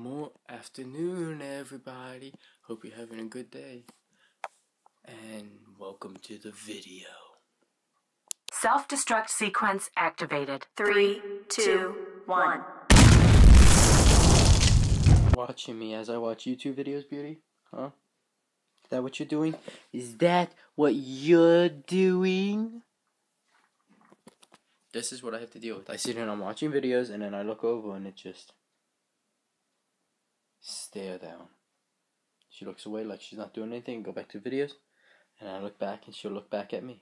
More afternoon, everybody. Hope you're having a good day. And welcome to the video. Self-destruct sequence activated. 3, 2, 1. Watching me as I watch YouTube videos, Beauty? Huh? Is that what you're doing? Is that what you're doing? This is what I have to deal with. I sit and I'm watching videos and then I look over and it just... stare down. She looks away like she's not doing anything. Go back to videos, and I look back, and she'll look back at me.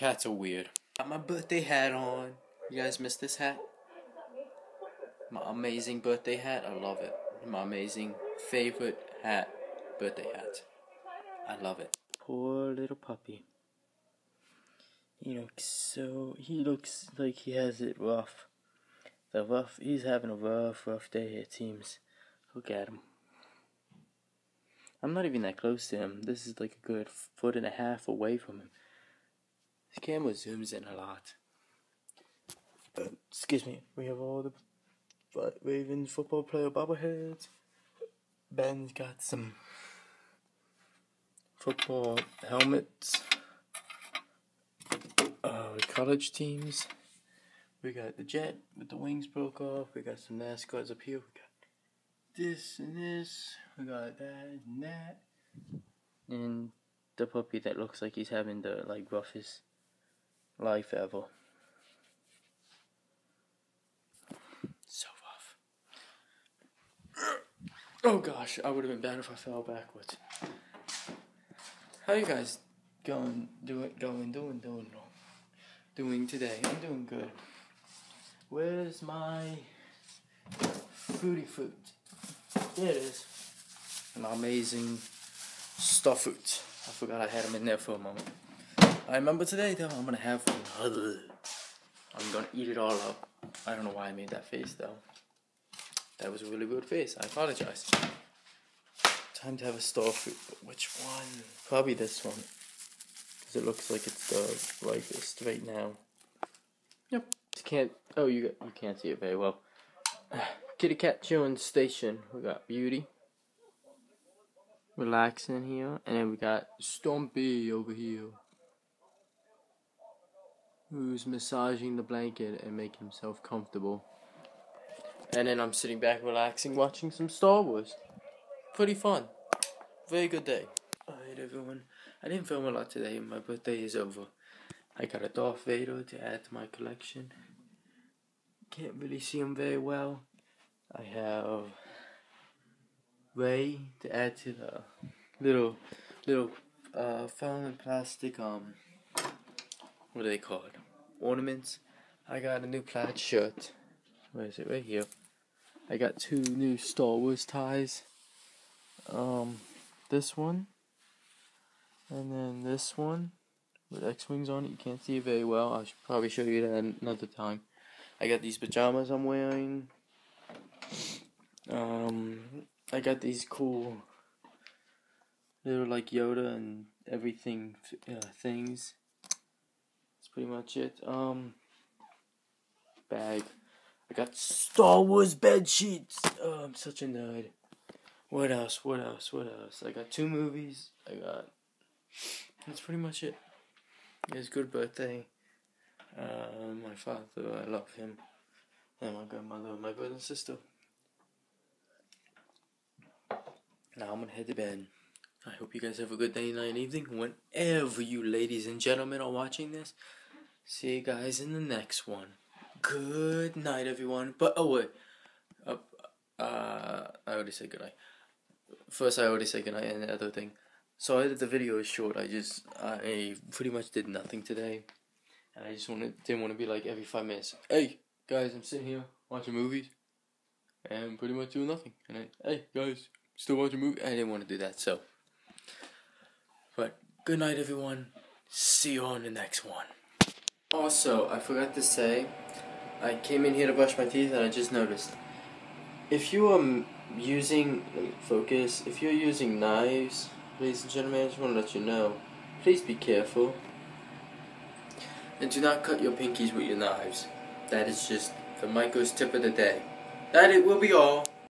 Cats are weird. Got my birthday hat on. You guys missed this hat? My amazing birthday hat. I love it. My amazing favorite hat. Birthday hat. I love it. Poor little puppy. He looks like he has it rough. He's having a rough day, it seems. Look at him. I'm not even that close to him. This is like a good 1.5 feet away from him. This camera zooms in a lot. Excuse me. We have all the Ravens football player bobbleheads. Ben's got some football helmets. College teams. We got the jet with the wings broke off. We got some NASCARs up here. We got this and this. We got that and that. And the puppy that looks like he's having the roughest life ever. So rough. Oh gosh, I would have been bad if I fell backwards. How you guys doing today? I'm doing good. Where's my fruity fruit? There it is. An amazing star fruit. I forgot I had them in there for a moment. I remember today though, I'm gonna have one. I'm gonna eat it all up. I don't know why I made that face though. That was a really weird face. I apologize. Time to have a star fruit, but which one? Probably this one. Because it looks like it's the ripest right now. Yep. You can't see it very well. Kitty cat chilling station. We got Beauty relaxing here, and then we got Stompy over here, who's massaging the blanket and making himself comfortable. And then I'm sitting back relaxing, watching some Star Wars. Pretty fun. Very good day. Alright everyone, I didn't film a lot today. My birthday is over. I got a Darth Vader to add to my collection. Can't really see him very well. I have Ray to add to the little found in plastic what are they called? Ornaments. I got a new plaid shirt. Where is it? Right here. I got 2 new Star Wars ties. This one and then this one with X-wings on it. You can't see it very well. I should probably show you that another time. I got these pajamas I'm wearing. I got these cool little Yoda and everything things. That's pretty much it. Bag. I got Star Wars bed sheets. Oh, I'm such a nerd. What else? I got 2 movies. That's pretty much it. It was a good birthday. My father, I love him, and my grandmother, and my brother and sister. Now I'm gonna head to bed. I hope you guys have a good day, night, and evening, whenever you ladies and gentlemen are watching this. See you guys in the next one. Good night, everyone. But oh wait, I already said good night. First, I already said good night, and the other thing. Sorry that the video is short. I pretty much did nothing today. I just didn't want to be like every 5 minutes, hey guys, I'm sitting here watching movies and pretty much doing nothing. And hey guys, still watching movies. I didn't want to do that, so. But good night everyone. See you on the next one. Also, I forgot to say, I came in here to brush my teeth and I just noticed. If you are using, focus, if you're using knives, ladies and gentlemen, I just want to let you know, please be careful. And do not cut your pinkies with your knives. That is just the Michael's tip of the day. That it will be all